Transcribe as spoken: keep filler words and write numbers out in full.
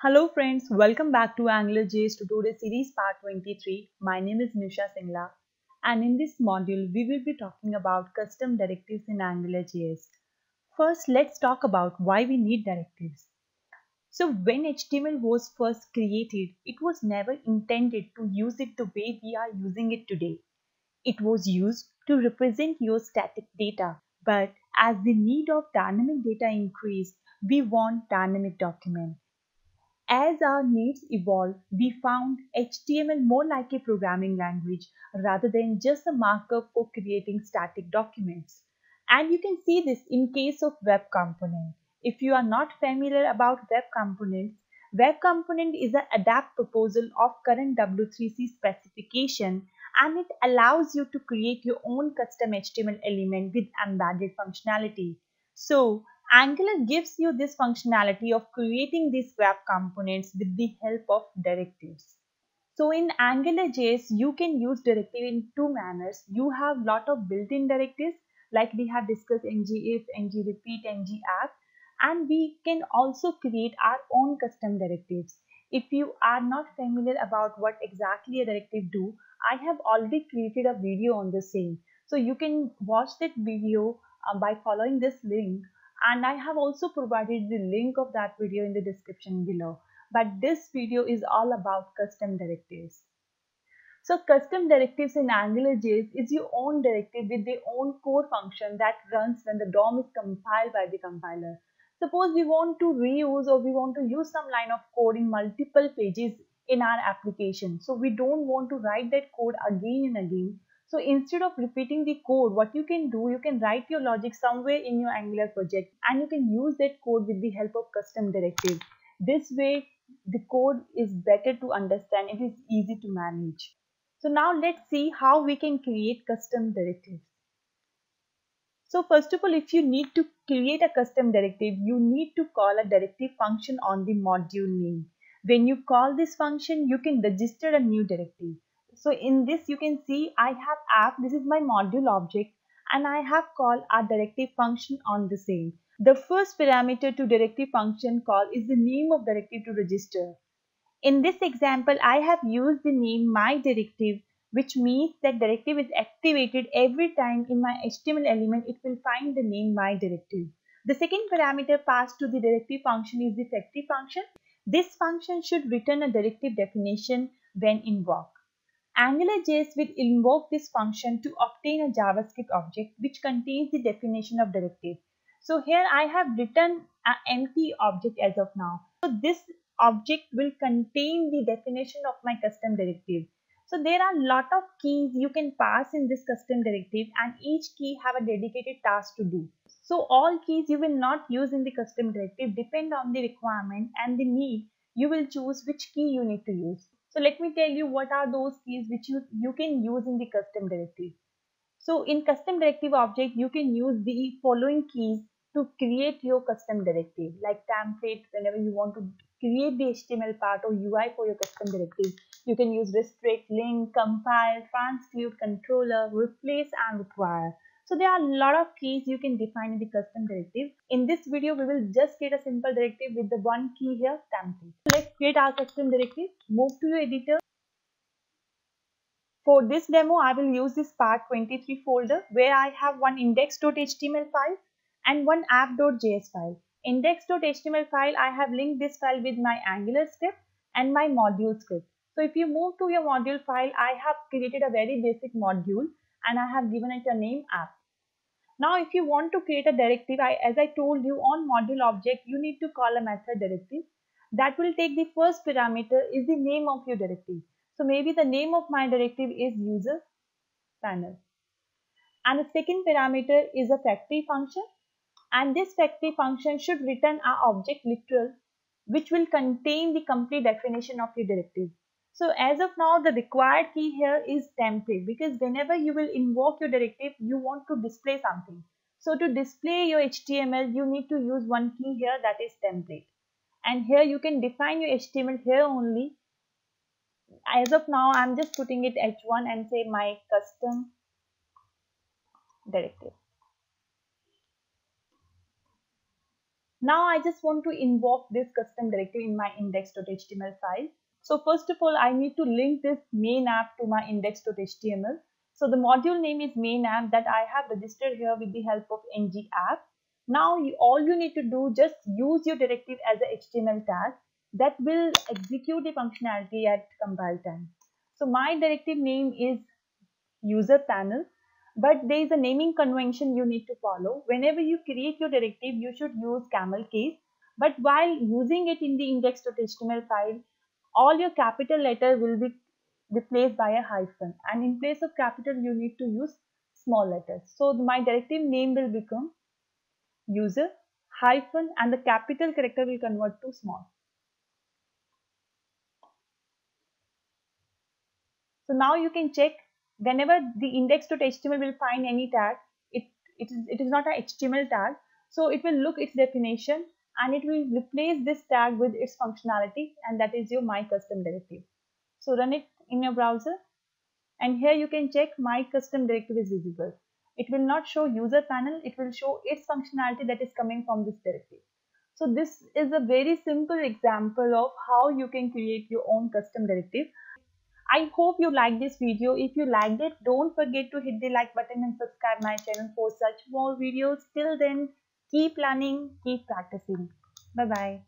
Hello friends, welcome back to AngularJS tutorial series part twenty-three. My name is Nisha Singla and in this module we will be talking about custom directives in AngularJS. First, let's talk about why we need directives. So when H T M L was first created, it was never intended to use it the way we are using it today. It was used to represent your static data, but as the need of dynamic data increased, we want dynamic documents. As our needs evolved, we found H T M L more like a programming language rather than just a markup for creating static documents. And you can see this in case of Web Component. If you are not familiar about Web Components, Web Component is an adapt proposal of current W three C specification, and it allows you to create your own custom H T M L element with embedded functionality. So Angular gives you this functionality of creating these web components with the help of directives. So in AngularJS, you can use directive in two manners. You have lot of built-in directives like we have discussed ngIf, ngRepeat, ngApp, and we can also create our own custom directives. If you are not familiar about what exactly a directive do, I have already created a video on the same. So you can watch that video uh, by following this link. And I have also provided the link of that video in the description below. But this video is all about custom directives. So custom directives in AngularJS is your own directive with their own core function that runs when the D O M is compiled by the compiler. Suppose we want to reuse or we want to use some line of code in multiple pages in our application. So we don't want to write that code again and again. So instead of repeating the code, what you can do, you can write your logic somewhere in your Angular project and you can use that code with the help of custom directives. This way, the code is better to understand. It is easy to manage. So now let's see how we can create custom directives. So first of all, if you need to create a custom directive, you need to call a directive function on the module name. When you call this function, you can register a new directive. So in this you can see I have app, this is my module object, and I have called our directive function on the same. The first parameter to directive function call is the name of directive to register. In this example, I have used the name my directive, which means that directive is activated every time in my H T M L element it will find the name my directive. The second parameter passed to the directive function is the effective function. This function should return a directive definition when invoked. AngularJS will invoke this function to obtain a JavaScript object which contains the definition of directive. So here I have written an empty object as of now. So this object will contain the definition of my custom directive. So there are a lot of keys you can pass in this custom directive and each key have a dedicated task to do. So all keys you will not use in the custom directive, depend on the requirement and the need. You will choose which key you need to use. So let me tell you what are those keys which you, you can use in the custom directive. So in custom directive object, you can use the following keys to create your custom directive, like template. Whenever you want to create the H T M L part or U I for your custom directive, you can use restrict, link, compile, transclude, controller, replace and require. So there are a lot of keys you can define in the custom directive. In this video, we will just create a simple directive with the one key here, template. Let's create our custom directive. Move to your editor. For this demo, I will use this part twenty-three folder where I have one index dot H T M L file and one app dot J S file. Index dot H T M L file, I have linked this file with my Angular script and my module script. So if you move to your module file, I have created a very basic module and I have given it a name app. Now if you want to create a directive, I, as I told you on module object, you need to call a method directive. That will take the first parameter is the name of your directive. So maybe the name of my directive is user panel. And the second parameter is a factory function. And this factory function should return our object literal, which will contain the complete definition of your directive. So as of now, the required key here is template, because whenever you will invoke your directive, you want to display something. So to display your H T M L, you need to use one key here, that is template. And here you can define your H T M L here only. As of now, I'm just putting it H one and say my custom directive. Now I just want to invoke this custom directory in my index.html file. So first of all, I need to link this main app to my index.html. So the module name is main app that I have registered here with the help of ngApp. Now you, all you need to do, just use your directive as a H T M L tag that will execute the functionality at compile time. So my directive name is user panel, but there is a naming convention you need to follow. Whenever you create your directive, you should use camel case, but while using it in the index.html file, all your capital letter will be replaced by a hyphen, and in place of capital you need to use small letters. So my directive name will become user hyphen and the capital character will convert to small. So now you can check whenever the index.html will find any tag, it, it, is, it is not an H T M L tag. So it will look its definition and it will replace this tag with its functionality, and that is your my custom directive. So run it in your browser, and here you can check my custom directive is visible. It will not show user panel, it will show its functionality that is coming from this directive. So this is a very simple example of how you can create your own custom directive. I hope you like this video. If you liked it, don't forget to hit the like button and subscribe my channel for such more videos. Till then, keep learning, keep practicing. Bye bye.